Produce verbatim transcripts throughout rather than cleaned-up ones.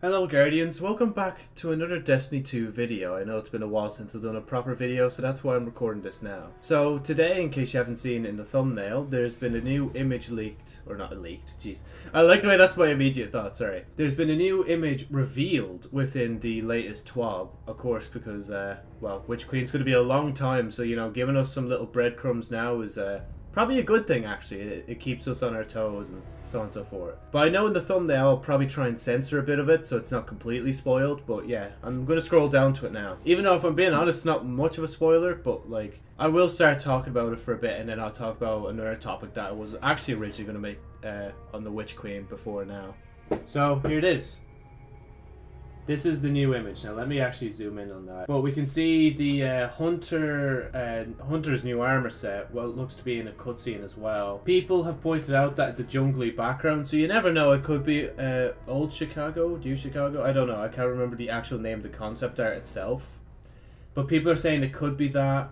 Hello Guardians, welcome back to another Destiny two video. I know it's been a while since I've done a proper video, so that's why I'm recording this now. So today, in case you haven't seen in the thumbnail, there's been a new image leaked, or not leaked, jeez. I like the way that's my immediate thought, sorry. There's been a new image revealed within the latest TWAB, of course, because, uh, well, Witch Queen's going to be a long time, so, you know, giving us some little breadcrumbs now is, uh, probably a good thing, actually. It, it keeps us on our toes and so on and so forth. But I know in the thumbnail I'll probably try and censor a bit of it so it's not completely spoiled, but yeah, I'm going to scroll down to it now. Even though, if I'm being honest, it's not much of a spoiler, but like, I will start talking about it for a bit and then I'll talk about another topic that I was actually originally going to make uh, on the Witch Queen before now. So, here it is. This is the new image. Now let me actually zoom in on that. Well, we can see the uh, Hunter, uh, Hunter's new armor set, well, it looks to be in a cutscene as well. People have pointed out that it's a jungly background, so you never know, it could be uh, old Chicago, new Chicago, I don't know, I can't remember the actual name of the concept art itself. But people are saying it could be that.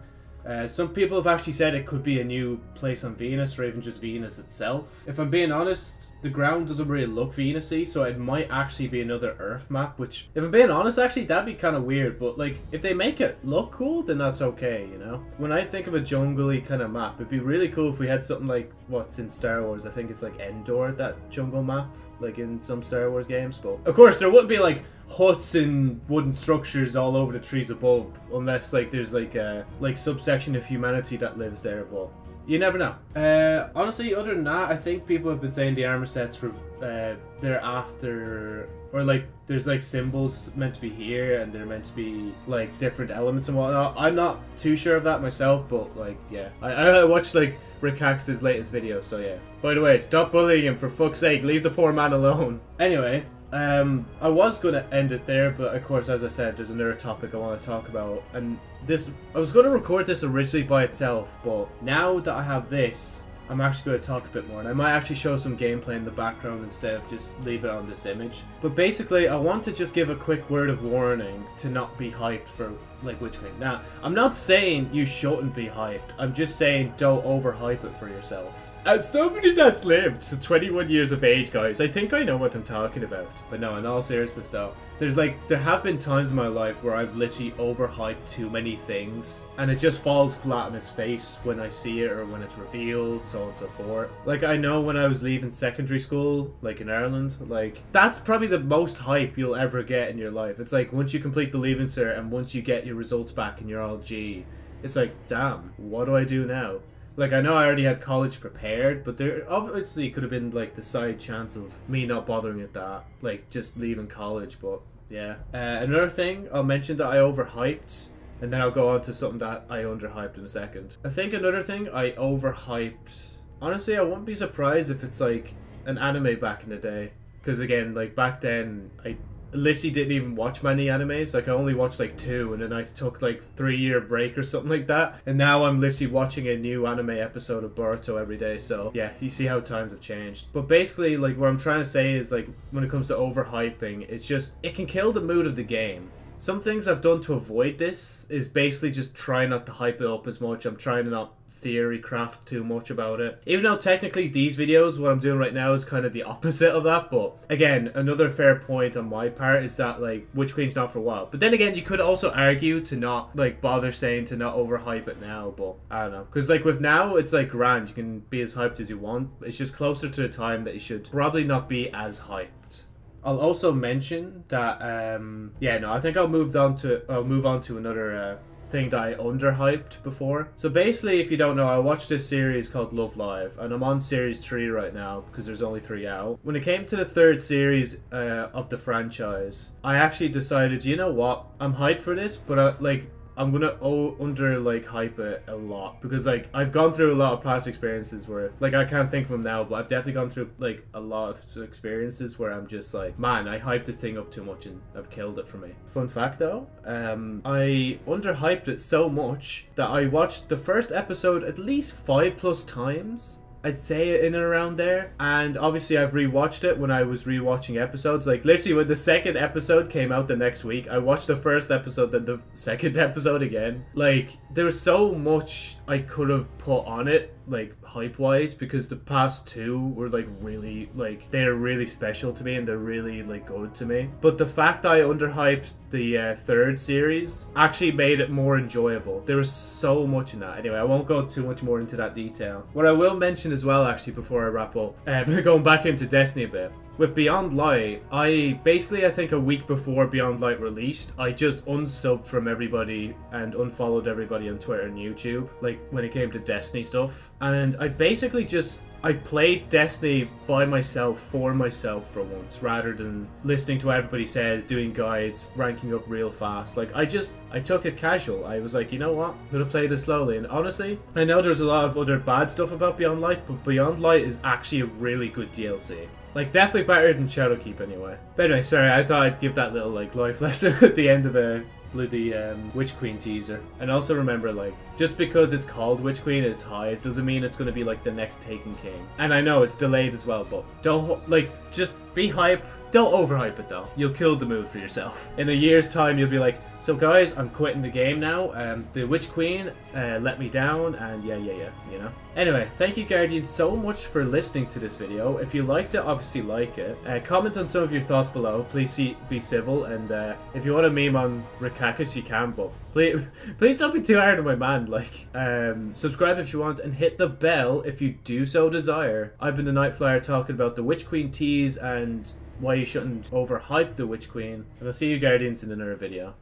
Uh, some people have actually said it could be a new place on Venus, or even just Venus itself. If I'm being honest, the ground doesn't really look Venus-y, so it might actually be another Earth map, which, if I'm being honest, actually, that'd be kind of weird, but, like, if they make it look cool, then that's okay, you know? When I think of a jungle-y kind of map, it'd be really cool if we had something like what's in Star Wars. I think it's, like, Endor, that jungle map, like in some Star Wars games, but of course there wouldn't be like huts and wooden structures all over the trees above, unless like there's like a like subsection of humanity that lives there, but you never know. Uh, honestly, other than that, I think people have been saying the armor sets were uh, they're after, or like there's like symbols meant to be here and they're meant to be like different elements and whatnot. I'm not too sure of that myself, but like, yeah, I, I watched like Rickax's latest video, so yeah. By the way, stop bullying him, for fuck's sake, leave the poor man alone. Anyway, um, I was gonna end it there, but of course, as I said, there's another topic I want to talk about, and this, I was gonna record this originally by itself, but now that I have this, I'm actually going to talk a bit more, and I might actually show some gameplay in the background instead of just leave it on this image. But basically, I want to just give a quick word of warning to not be hyped for, like, Witch Queen. Now, I'm not saying you shouldn't be hyped, I'm just saying don't overhype it for yourself. As somebody that's lived to twenty-one years of age, guys, I think I know what I'm talking about. But no, in all seriousness though, there's like, there have been times in my life where I've literally overhyped too many things, and it just falls flat on its face when I see it or when it's revealed, so on and so forth. Like, I know when I was leaving secondary school, like in Ireland, like, that's probably the most hype you'll ever get in your life. It's like, once you complete the Leaving Cert and once you get your results back and you're all G, it's like, damn, what do I do now? Like, I know I already had college prepared, but there obviously could have been, like, the side chance of me not bothering at that. Like, just leaving college, but, yeah. Uh, another thing, I'll mention that I overhyped, and then I'll go on to something that I underhyped in a second. I think another thing, I overhyped... Honestly, I wouldn't be surprised if it's, like, an anime back in the day. Because, again, like, back then, I literally didn't even watch many animes. Like, I only watched like two, and then I took like three year break or something like that, and now I'm literally watching a new anime episode of Boruto every day. So yeah, you see how times have changed. But basically, like, what I'm trying to say is, like, when it comes to overhyping, it's just, it can kill the mood of the game. Some things I've done to avoid this is basically just try not to hype it up as much. I'm trying to not theory craft too much about it, even though technically these videos, what I'm doing right now, is kind of the opposite of that. But again, another fair point on my part is that, like, Witch Queen's not for a while, but then again, you could also argue to not, like, bother saying to not overhype it now. But I don't know, because like with now, it's like grand, you can be as hyped as you want. It's just closer to the time that you should probably not be as hyped. I'll also mention that um yeah, no, I think I'll move on to I'll move on to another uh thing that I underhyped before. So basically, if you don't know, I watched this series called Love Live, and I'm on series three right now because there's only three out. When it came to the third series uh, of the franchise, I actually decided, you know what, I'm hyped for this, but I, like, I'm gonna oh, under like hype it a lot, because like I've gone through a lot of past experiences where, like, I can't think of them now, but I've definitely gone through like a lot of experiences where I'm just like, man, I hyped this thing up too much and I've killed it for me. Fun fact though, um, I underhyped it so much that I watched the first episode at least five plus times. I'd say in and around there. And obviously I've rewatched it when I was rewatching episodes. Like literally when the second episode came out the next week, I watched the first episode, then the second episode again. Like there's so much I could have put on it, like hype wise, because the past two were like really, like they're really special to me and they're really like good to me. But the fact that I underhyped the uh, third series actually made it more enjoyable. There was so much in that. Anyway, I won't go too much more into that detail. What I will mention as well, actually, before I wrap up, uh, going back into Destiny a bit. With Beyond Light, I basically, I think a week before Beyond Light released, I just unsubbed from everybody and unfollowed everybody on Twitter and YouTube, like when it came to Destiny stuff. And I basically just, I played Destiny by myself, for myself for once, rather than listening to what everybody says, doing guides, ranking up real fast. Like I just, I took it casual. I was like, you know what, I'm gonna play this slowly. And honestly, I know there's a lot of other bad stuff about Beyond Light, but Beyond Light is actually a really good D L C. Like, definitely better than Shadowkeep anyway. But anyway, sorry, I thought I'd give that little, like, life lesson at the end of a bloody um, Witch Queen teaser. And also remember, like, just because it's called Witch Queen and it's high, it doesn't mean it's going to be, like, the next Taken King. And I know it's delayed as well, but don't, like, just be hype. Don't overhype it though. You'll kill the mood for yourself. In a year's time, you'll be like, so guys, I'm quitting the game now. Um, the Witch Queen uh, let me down, and yeah, yeah, yeah, you know? Anyway, thank you, Guardian, so much for listening to this video. If you liked it, obviously like it. Uh, comment on some of your thoughts below. Please see, be civil, and uh, if you want a meme on Rickax, you can, but please, please don't be too hard on my man. Like, um, subscribe if you want, and hit the bell if you do so desire. I've been the Nightflyer talking about the Witch Queen tease and why you shouldn't overhype the Witch Queen. And I'll see you Guardians in another video.